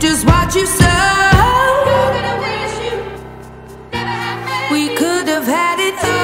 just watch you sow. We could have had it all.